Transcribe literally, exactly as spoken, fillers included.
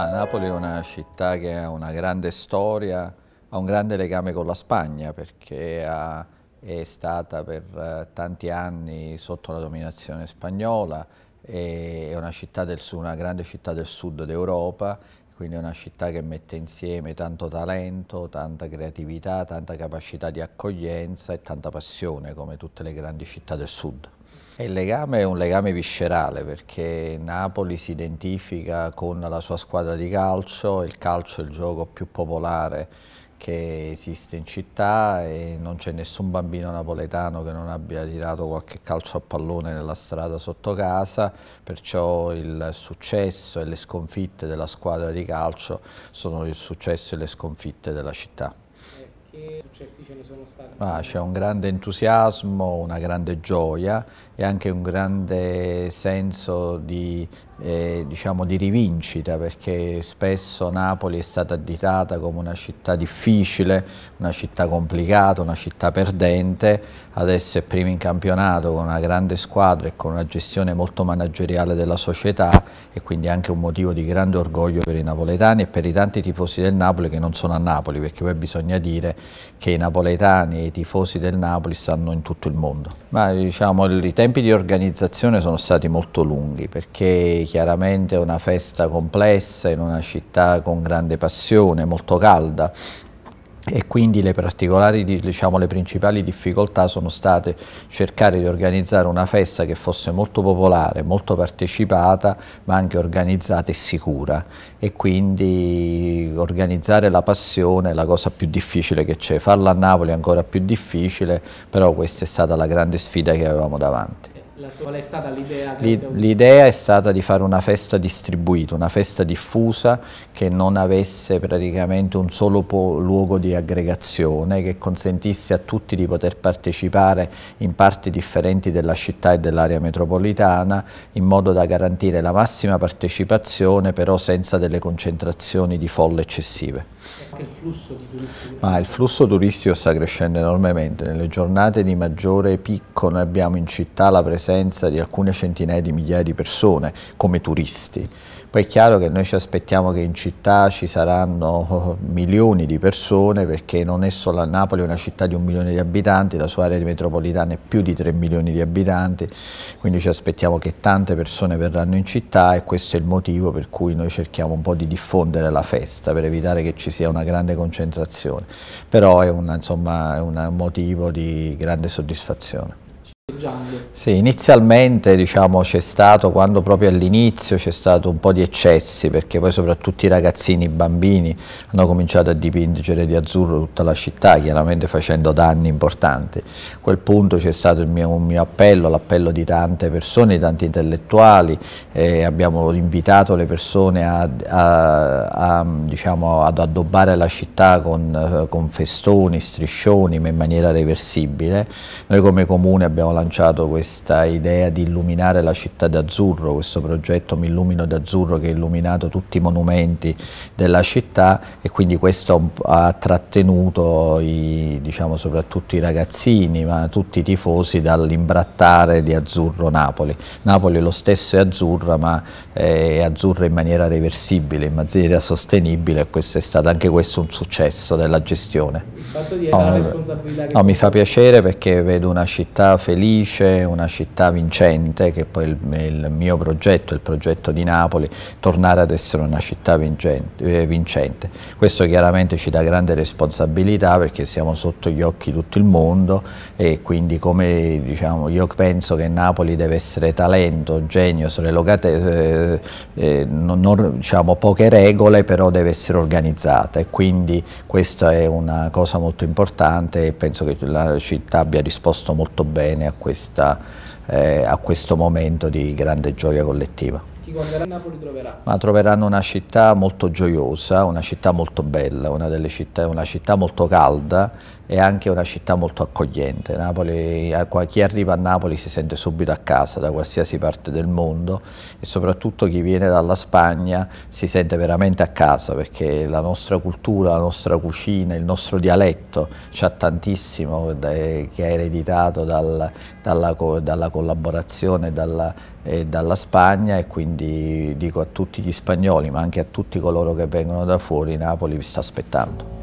Ma Napoli è una città che ha una grande storia, ha un grande legame con la Spagna perché ha, è stata per tanti anni sotto la dominazione spagnola, è una, città del, una grande città del sud d'Europa, quindi è una città che mette insieme tanto talento, tanta creatività, tanta capacità di accoglienza e tanta passione come tutte le grandi città del sud. Il legame è un legame viscerale perché Napoli si identifica con la sua squadra di calcio, il calcio è il gioco più popolare che esiste in città e non c'è nessun bambino napoletano che non abbia tirato qualche calcio a pallone nella strada sotto casa, perciò il successo e le sconfitte della squadra di calcio sono il successo e le sconfitte della città. Che successi ce ne sono stati? Ah, c'è un grande entusiasmo, una grande gioia e anche un grande senso di, eh, diciamo di rivincita, perché spesso Napoli è stata additata come una città difficile, una città complicata, una città perdente. Adesso è prima in campionato con una grande squadra e con una gestione molto manageriale della società e quindi anche un motivo di grande orgoglio per i napoletani e per i tanti tifosi del Napoli che non sono a Napoli, perché poi bisogna dire che i napoletani e i tifosi del Napoli stanno in tutto il mondo. Ma diciamo i tempi di organizzazione sono stati molto lunghi perché chiaramente è una festa complessa in una città con grande passione, molto calda e quindi le, particolari, diciamo, le principali difficoltà sono state cercare di organizzare una festa che fosse molto popolare, molto partecipata ma anche organizzata e sicura e quindi organizzare la passione è la cosa più difficile che c'è, farla a Napoli è ancora più difficile, però questa è stata la grande sfida che avevamo davanti. Qual è stata l'idea? L'idea è stata di fare una festa distribuita, una festa diffusa che non avesse praticamente un solo luogo di aggregazione, che consentisse a tutti di poter partecipare in parti differenti della città e dell'area metropolitana in modo da garantire la massima partecipazione però senza delle concentrazioni di folle eccessive. Anche il flusso di turisti? Ma il flusso turistico sta crescendo enormemente, nelle giornate di maggiore picco noi abbiamo in città la presenza di alcune centinaia di migliaia di persone come turisti. Poi è chiaro che noi ci aspettiamo che in città ci saranno milioni di persone perché non è solo a Napoli una città di un milione di abitanti, la sua area metropolitana è più di tre milioni di abitanti, quindi ci aspettiamo che tante persone verranno in città e questo è il motivo per cui noi cerchiamo un po' di diffondere la festa per evitare che ci sia una grande concentrazione, però è una, insomma, è un motivo di grande soddisfazione. Sì, inizialmente diciamo c'è stato, quando proprio all'inizio c'è stato un po' di eccessi perché poi soprattutto i ragazzini, i bambini hanno cominciato a dipingere di azzurro tutta la città, chiaramente facendo danni importanti. A quel punto c'è stato il mio, un mio appello, l'appello di tante persone, di tanti intellettuali, eh, abbiamo invitato le persone a, a, a, diciamo, ad addobbare la città con, con festoni, striscioni, ma in maniera reversibile. Noi come comune abbiamo lanciato questa idea di illuminare la città d'azzurro, questo progetto Mi illumino d'azzurro che ha illuminato tutti i monumenti della città e quindi questo ha trattenuto i, diciamo, soprattutto i ragazzini ma tutti i tifosi dall'imbrattare di azzurro Napoli. Napoli lo stesso è azzurra ma è azzurra in maniera reversibile, in maniera sostenibile e questo è stato anche questo un successo della gestione. Il fatto di avere la responsabilità che... No, mi fa piacere perché vedo una città felice, una città vincente, che poi è il, il mio progetto, il progetto di Napoli, tornare ad essere una città vincente, vincente. Questo chiaramente ci dà grande responsabilità perché siamo sotto gli occhi di tutto il mondo e quindi come diciamo, io penso che Napoli deve essere talento, genio, eh, eh, non, non, diciamo, poche regole però deve essere organizzata e quindi questa è una cosa molto importante e penso che la città abbia risposto molto bene a, questa, eh, a questo momento di grande gioia collettiva. Chi guarderà Napoli troverà? Ma troveranno una città molto gioiosa, una città molto bella, una, delle città, una città molto calda è anche una città molto accogliente. Napoli, chi arriva a Napoli si sente subito a casa da qualsiasi parte del mondo, e soprattutto chi viene dalla Spagna si sente veramente a casa, perché la nostra cultura, la nostra cucina, il nostro dialetto c'ha tantissimo che è ereditato dal, dalla, dalla collaborazione, dalla E dalla Spagna, e quindi dico a tutti gli spagnoli, ma anche a tutti coloro che vengono da fuori, Napoli vi sta aspettando.